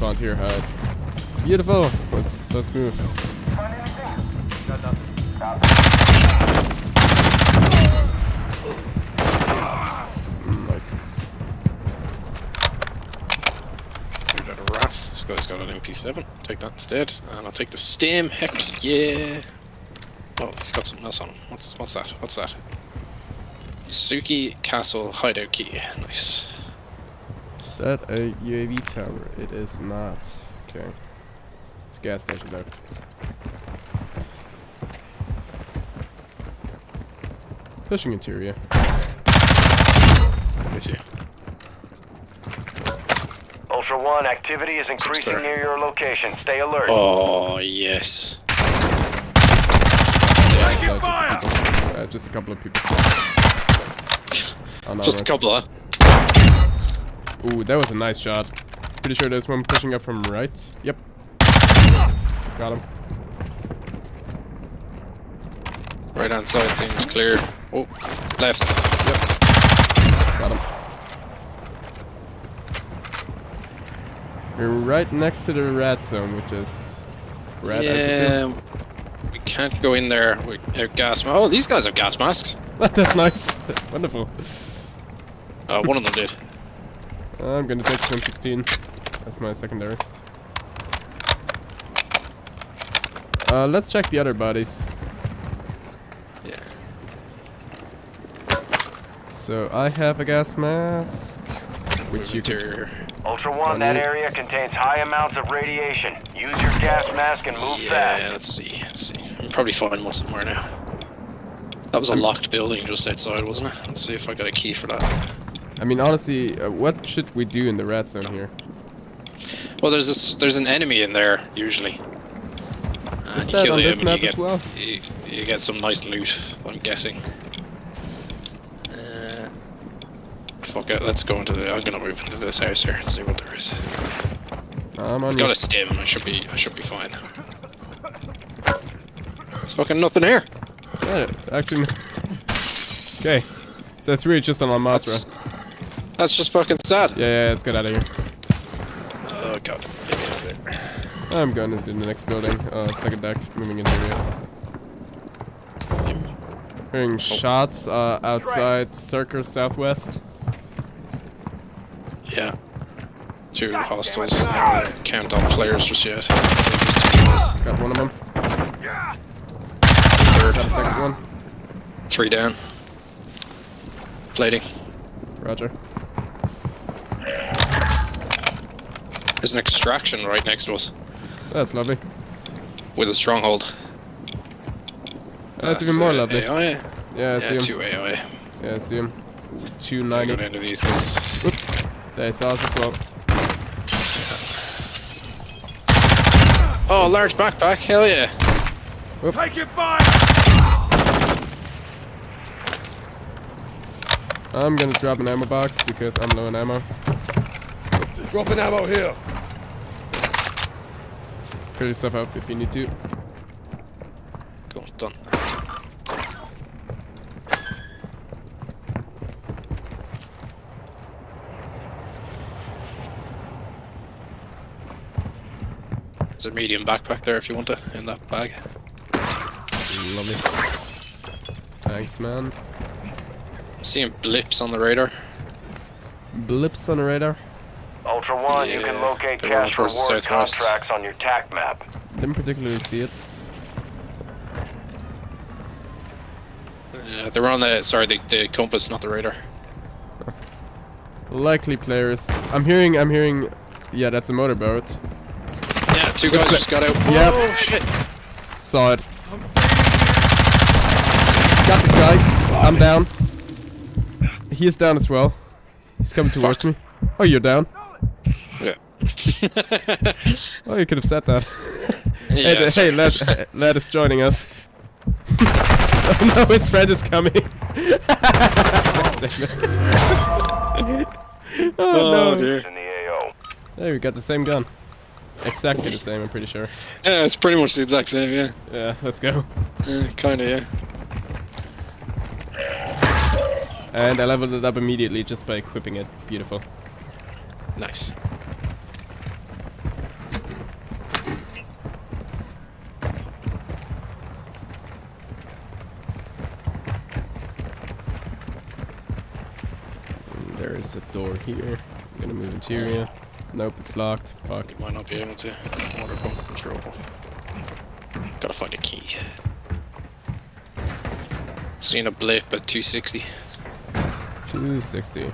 spawned here, hide. Beautiful. Let's move. Find anything? Got nothing. Nice. Dude, a raft. This guy's got an MP7. Take that instead, and I'll take the stem. Heck yeah! Oh, he's got something else on him. What's that? What's that? Suki Castle Hideout Key. Nice. Is that a UAV tower? It is not. Okay. It's a gas station though. Pushing interior. I see. Ultra One, activity is increasing near your location. Stay alert. Oh, yes. Yeah, just a couple of people. Oh, no, just a couple, huh? Ooh, that was a nice shot. Pretty sure there's one pushing up from right. Yep. Got him. Right hand side seems clear. Oh, left. Yep. Got him. We're right next to the red zone, which is red. Yeah. We can't go in there without gas. Oh, these guys have gas masks. That's nice. Wonderful. One of them did. I'm gonna take 116. That's my secondary. Let's check the other bodies. Yeah. So I have a gas mask, which you can. Ultra One, that area contains high amounts of radiation. Use your gas mask and move fast. Yeah, let's see. I'm probably finding one somewhere now. That was a locked building just outside, wasn't it? Let's see if I got a key for that. I mean, honestly, what should we do in the rat zone here? Well, there's an enemy in there usually. Is that on this map as well? You get some nice loot, I'm guessing. Fuck it, let's go into the. I'm gonna move into this house here and see what there is. I've got a stim. I should be fine. There's fucking nothing here. Yeah, actually. Okay, so it's really just on Almatra. That's just fucking sad. Yeah, let's get out of here. Oh god. I'm going into the next building. Second deck, moving into area. Hearing shots outside Circa Southwest. Yeah. Two hostiles. Count on players just yet. So just got one of them. Third. Got a second one. Three down. Plating. Roger. There's an extraction right next to us. That's lovely. With a stronghold. That's even more lovely. AI? Yeah, I see him. Two AI. Yeah, I see him. 290. Got into these guys. They saw us as well. Oh, large backpack. Hell yeah. Whoop. Take it back! I'm gonna drop an ammo box because I'm low on ammo. Dropping ammo here. Clear yourself up if you need to. Cool, done. There's a medium backpack there if you want to in that bag. Lovely. Thanks, man. I'm seeing blips on the radar. Blips on the radar? Ultra One, you can locate cash reward contracts on your TAC map. Didn't particularly see it. They're on the, sorry, the compass, not the radar. Likely players. I'm hearing, yeah, that's a motorboat. Yeah, two guys just got out. Yep. Oh, shit. Saw it. Got the guy. I'm down. He is down as well. He's coming towards me. Oh, you're down. Yeah. Oh, you could have said that. Yeah, hey, Lad is joining us. Oh no, his friend is coming. Oh, oh no. Dear. Hey, we got the same gun. Exactly the same, I'm pretty sure. Yeah, it's pretty much the exact same, yeah. Yeah, let's go. Kinda, yeah. And I leveled it up immediately just by equipping it. Beautiful. Nice. there is a door here. I'm gonna move interior. Nope, it's locked. Fuck. You might not be able to. Water pump control. Gotta find a key. Seen a blip at 260. 260.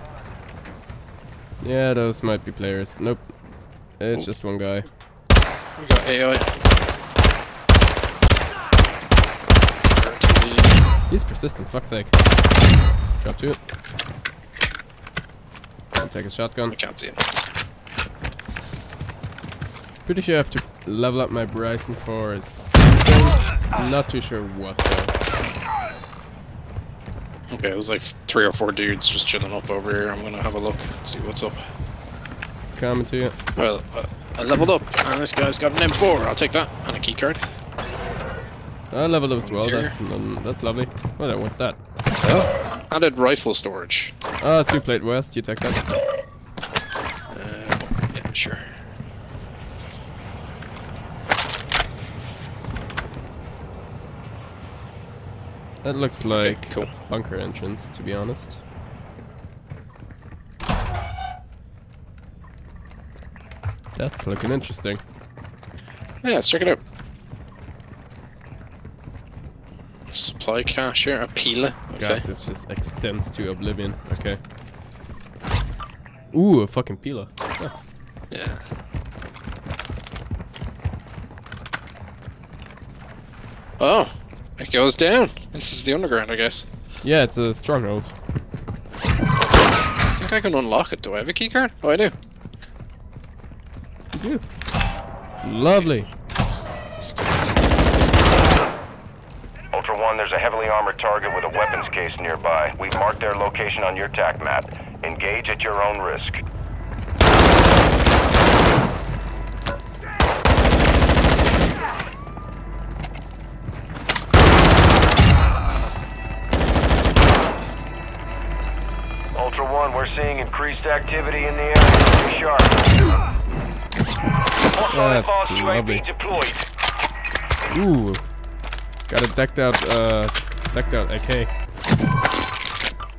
Yeah, those might be players. Nope. It's just one guy. We got AO. He's persistent, fuck's sake. Drop to it. I'll take a shotgun. I can't see him. Pretty sure I have to level up my Bryson for a second. Not too sure what though. Okay, there's like 3 or 4 dudes just chilling up over here. I'm gonna have a look and see what's up. Coming to you. Well, I leveled up and this guy's got an M4. I'll take that and a key card. I leveled up as well. That's lovely. Well, what's that? Oh. Added rifle storage. Ah, 2 plate west. You take that. Yeah, sure. That looks like a bunker entrance, to be honest. That's looking interesting. Yeah, let's check it out. Supply cache here, a peeler. Okay. God, this just extends to oblivion. Okay. Ooh, a fucking peeler. Oh. Yeah. Oh. It goes down. This is the underground, I guess. Yeah, it's a stronghold. I think I can unlock it. Do I have a keycard? Oh, I do. You do. Lovely. Ultra One, there's a heavily armored target with a weapons case nearby. We've marked their location on your TAC map. Engage at your own risk. Seeing increased activity in the area. Be sharp. That's lovely. Ooh, got a decked out AK.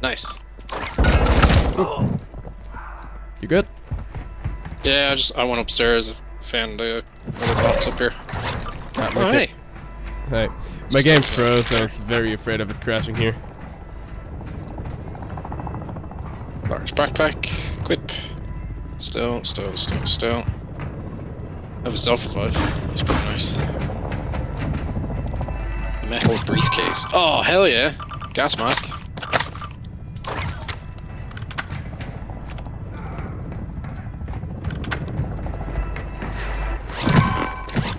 Nice. Ooh. You good? Yeah, I went upstairs and found the other box up here. Oh, hey. Hey, my game froze. I was very afraid of it crashing here. Large backpack, equip. Still. Have a self revive. That's pretty nice. Metal briefcase. Oh, hell yeah! Gas mask.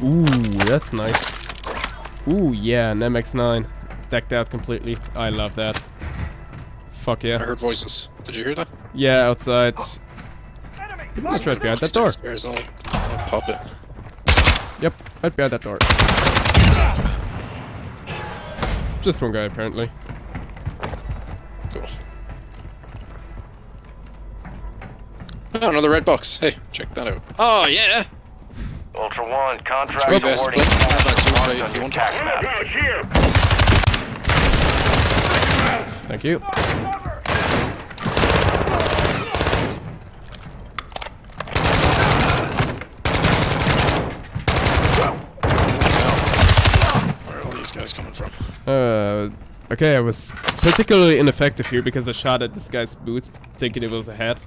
Ooh, that's nice. Ooh, yeah, an MX-9. Decked out completely. I love that. Fuck yeah. I heard voices. Did you hear that? Yeah, outside. Let's try to get that door. I'll pop it. Yep, right behind that door. Just one guy, apparently. Cool. Oh, another red box. Hey, check that out. Oh, yeah! Ultra One, contract awarding. Thank you. Coming from? Okay, I was particularly ineffective here because I shot at this guy's boots thinking it was a hat.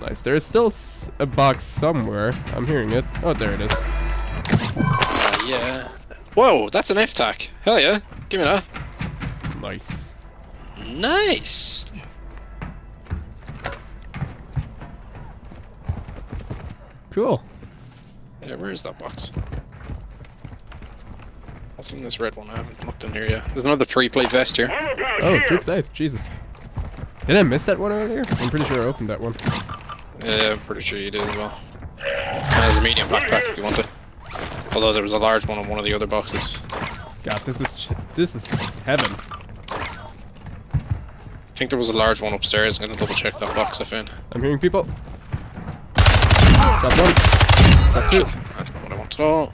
Nice, there is still a box somewhere. I'm hearing it. Oh, there it is. Yeah. Whoa, that's an FTAC. Hell yeah. Give me that. Nice. Nice! Cool. Yeah, where is that box? That's in this red one. I haven't looked in here yet. There's another 3-plate vest here. Oh, 3-plate. Jesus. Did I miss that one earlier? I'm pretty sure I opened that one. Yeah, I'm pretty sure you did as well. And there's a medium backpack if you want it. Although there was a large one on one of the other boxes. God, this is heaven. I think there was a large one upstairs. I'm gonna double check that box I found. I'm hearing people. Got one. Got two. That's not what I wanted at all.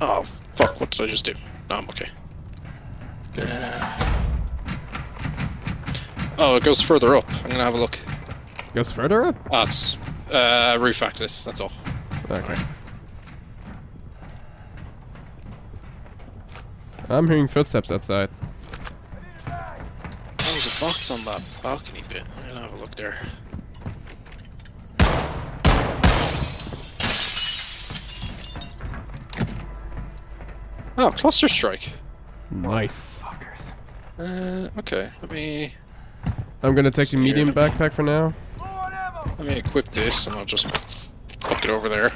Oh, fuck. What did I just do? No, I'm okay. Oh, it goes further up. I'm gonna have a look. It goes further up? Oh, it's roof access, that's all. Okay. I'm hearing footsteps outside. There was a box on that balcony bit. I'm gonna have a look there. Oh, cluster strike. Nice. Okay, let me... I'm gonna take the medium backpack for now. Let me equip this and I'll just fuck it over there.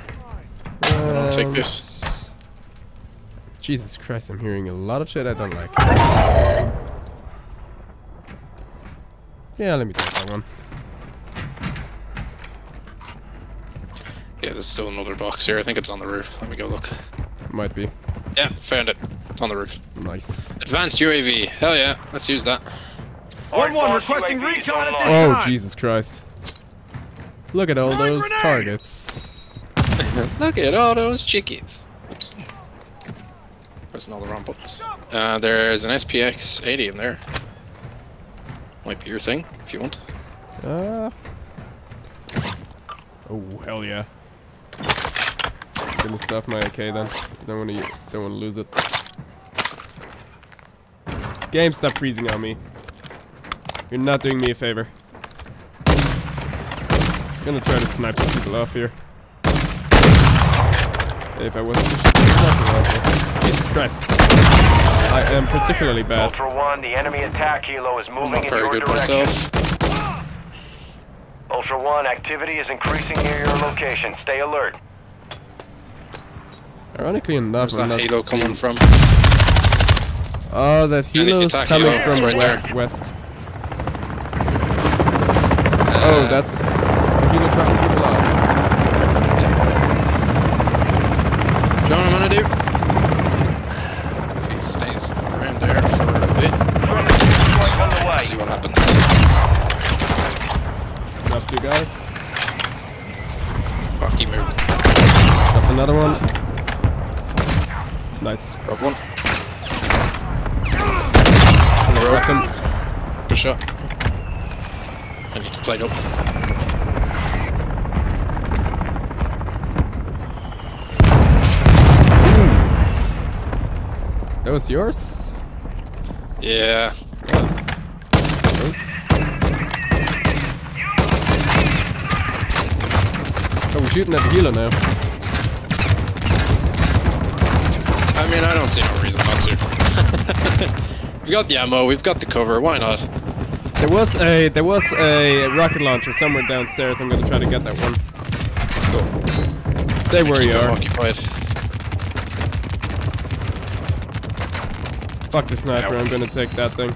I'll take this. Jesus Christ, I'm hearing a lot of shit I don't like. Yeah, let me take that one. Yeah, there's still another box here. I think it's on the roof. Let me go look. It might be. Yeah, found it. It's on the roof. Nice. Advanced UAV. Hell yeah, let's use that. 1-1 requesting UAV recon at this time. Oh, Jesus Christ. Look at all those targets. Look at all those chickens. Oops. Pressing all the wrong buttons. There's an SPX 80 in there. Might be your thing, if you want. Oh, hell yeah. I'm gonna stuff my AK then. Don't wanna lose it. Game, stop freezing on me. You're not doing me a favor. I'm gonna try to snipe some people off here. If I wasn't sniping, Jesus Christ. I am particularly bad. Ultra One, the enemy attack helo is moving in your direction. Myself. Ultra One, activity is increasing near your location. Stay alert. Ironically enough, where's that helo coming from? Oh, that helo's coming from right west. Oh, that's a helo trying to get blocked. Do you know what I'm gonna do? If he stays around there for a bit, we'll see what happens. Drop two guys. Fuck, he moved. Drop another one. Nice. Drop one. Broken. Push up. I need to plate up. That was yours? Yeah. Yes. That was. Oh, we're shooting at the healer now. I mean, I don't see no reason not to. We've got the ammo, we've got the cover, why not? There was a rocket launcher somewhere downstairs. I'm gonna try to get that one. Cool. Stay where you are. Occupied. Fuck the sniper. I'm gonna take that thing.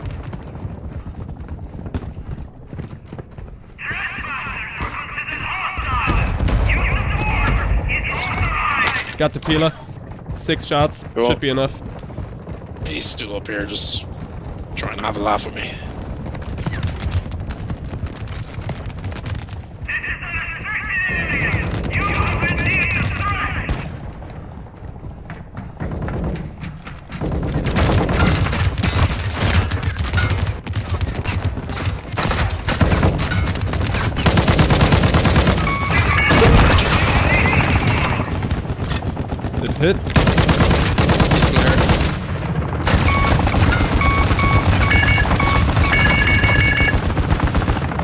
Got the Pila. 6 shots. Cool. Should be enough. He's still up here, just trying to have a laugh with me. Hit. Flare. Flare. I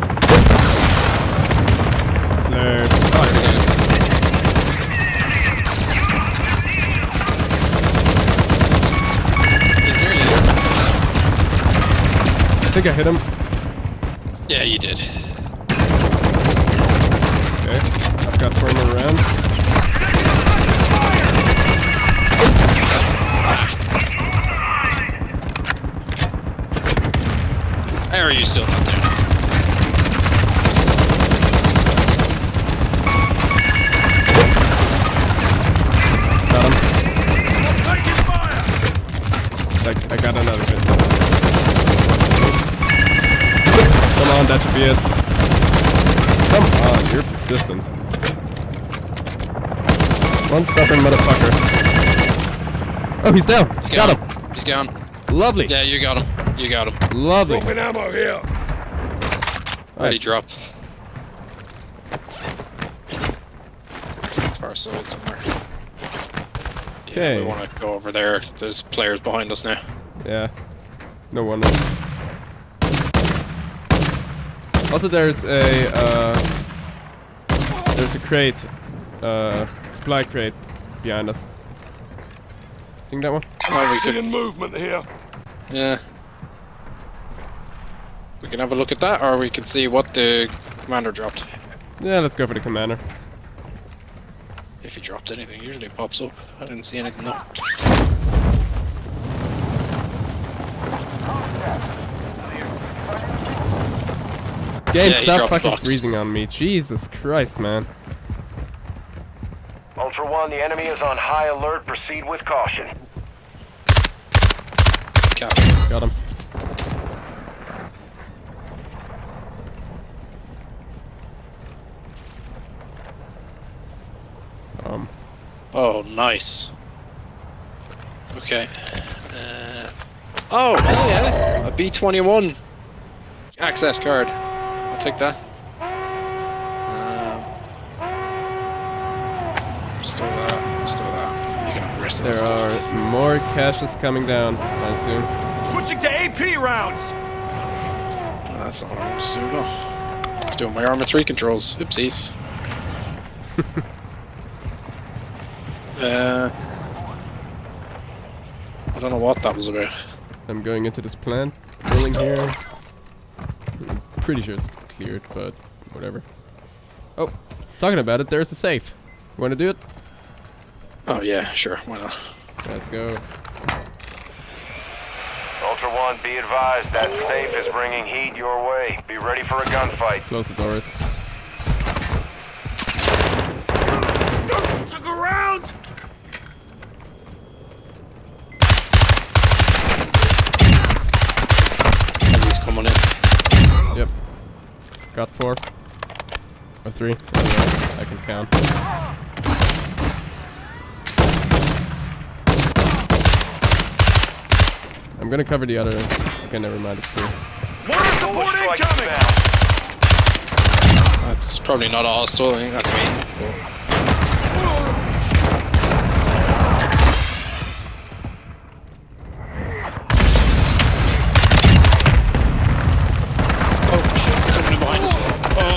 think I hit him. Yeah, you did. Okay, I've got 4 more rounds. How are you still out there? Got him. I got another bit. Come on, that should be it. Come on, you're persistent. One stubborn motherfucker. Oh, he's down. He's got him. He's gone. Lovely. Yeah, you got him. You got him. Lovely. Open ammo here. Already dropped. Far side somewhere. Okay. Yeah, we want to go over there. There's players behind us now. Yeah. No one. Also, there's a crate, supply crate behind us. Sing that one. I'm seeing movement here. Yeah. We can have a look at that, or we can see what the commander dropped. Yeah, let's go for the commander. If he dropped anything, it usually pops up. I didn't see anything though. Game, yeah, stop fucking freezing on me. Jesus Christ, man. Ultra One, the enemy is on high alert. Proceed with caution. Got him. Oh, nice. Okay. Oh, yeah. A B-21 access card. I'll take that. Store that. Store that. Risk there that are more caches coming down, I assume. Switching to AP rounds! Oh, that's not what I'm just doing. I was doing my armor 3 controls. Oopsies. I don't know what that was about. I'm going into this plant building here. Pretty sure it's cleared, but whatever. Oh, talking about it, there's the safe. You want to do it? Oh yeah, sure. Why not? Let's go. Ultra One, be advised that safe is bringing heat your way. Be ready for a gunfight. Close the doors. Took a round. He's coming in. Yep. Got 4 or 3. Oh, yeah. I can count. I'm gonna cover the other. Okay, never mind. It's 3. That's probably not a hostile. I think that's me.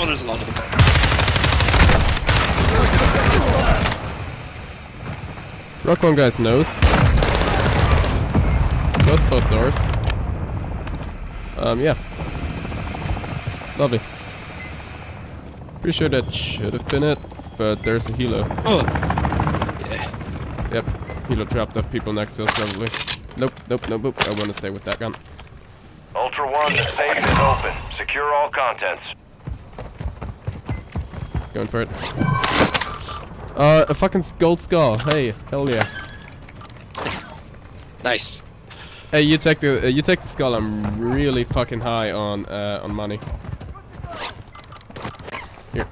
There's a lot of them. Rock one guy's nose. Close both doors. Yeah. Lovely. Pretty sure that should have been it, but there's a helo. Oh. Yeah. Yep. Helo dropped off people next to us, probably. Nope, nope, nope, nope. I want to stay with that gun. Ultra One, the safe is open. Secure all contents. Going for it. A fucking gold skull. Hey, hell yeah. Nice. Hey, you take the skull. I'm really fucking high on money. Here.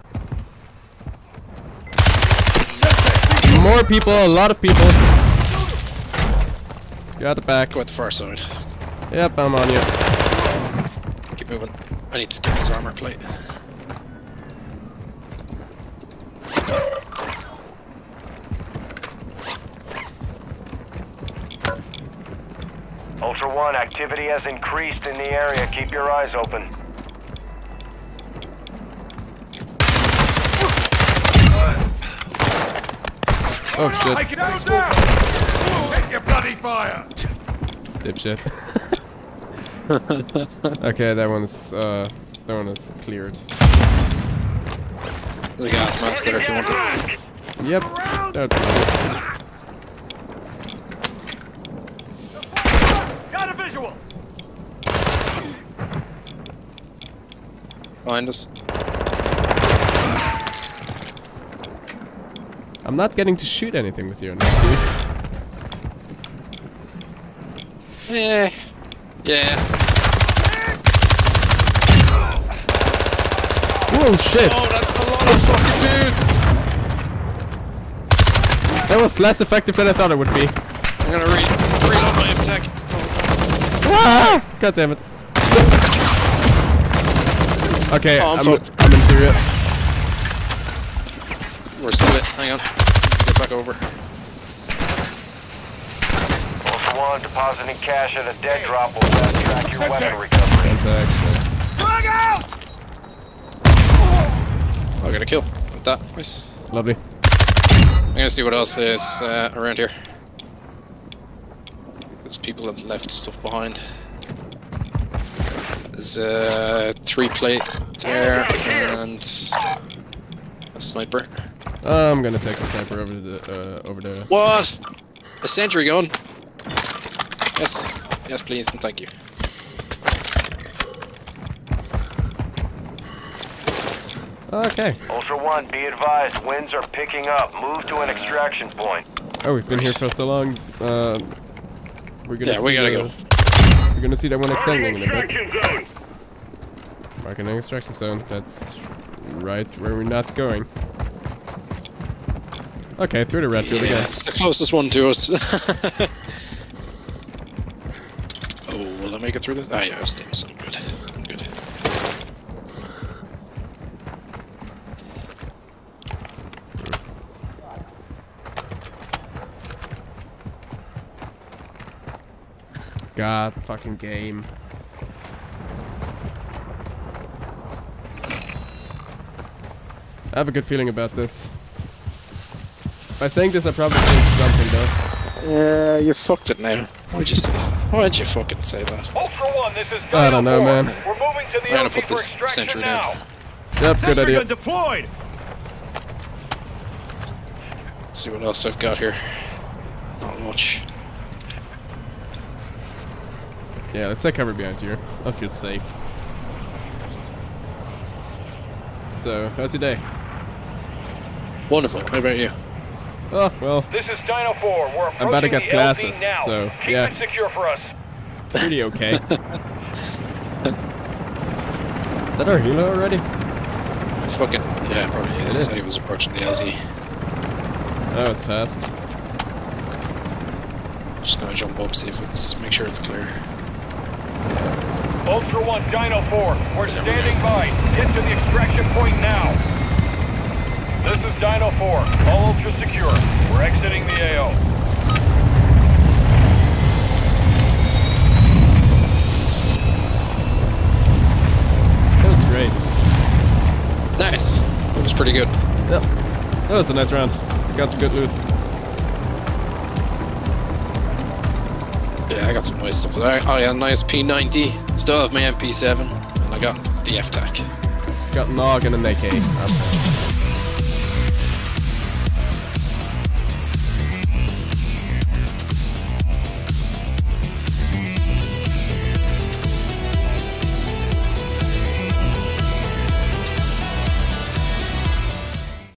More people, a lot of people. You're at the back. Go at the far side. Yep, I'm on you. Keep moving. I need to get this armor plate. Ultra One, activity has increased in the area. Keep your eyes open. Oh shit! I can go down. Take your bloody fire. Dipshit. Okay, that one is cleared. There's a gas mask there if you want to. Yep. That's behind us. I'm not getting to shoot anything with you. Yeah. Yeah. Oh shit! Oh, that's a lot of fucking dudes. That was less effective than I thought it would be. I'm gonna reload my FTAC. Ah! God damn it. Okay, oh, I'm interior. We're split. Hang on. Get back over. Ultra One, depositing cash at a dead drop will fast track your weapon recovery. Drag out! Oh, I got a kill. With that, nice. Lovely. I'm gonna see what else is around here. Because people have left stuff behind. There's a 3 plate there and a sniper. I'm gonna take the sniper over to the over there. What? A sentry gun? Yes, yes, please and thank you. Okay. Ultra One, be advised, winds are picking up. Move to an extraction point. Oh, we've been here for so long. We gotta go. We're gonna see that one extending in a bit. Marking an extraction zone. That's right where we're not going. Okay, through the red field again. That's the closest one to us. Oh, will I make it through this? Ah, yeah, I've stemmed, so I'm good. I'm good. God, fucking game. I have a good feeling about this. By saying this, I probably changed something, though. Yeah, you fucked it now. Why'd you say that? Why'd you fucking say that? Ultra One, this is I don't know, man. We're moving to the I'm gonna put this sentry now. Down. Yep, good idea. Deployed. Let's see what else I've got here. Not much. Yeah, let's take cover behind here. I feel safe. So, how's your day? Wonderful. How about you? Oh, well. This is Dino Four. We're approaching I'm about to get glasses, now. So keep yeah. Keep it secure for us. Pretty okay. Is that our helo already? Fucking yeah, probably is. It is. I said he was approaching the LZ. That was fast. Just gonna jump up, see if it's make sure it's clear. Ultra One, Dino Four, we're standing by. Get to the extraction point now. This is Dino Four, all ultra secure. We're exiting the AO. That was great. Nice. That was pretty good. Yep. That was a nice round. Got some good loot. Yeah, I got some nice stuff there. I got a nice P90. Still have my MP7, and I got the FTAC. Got an AUG and an AK.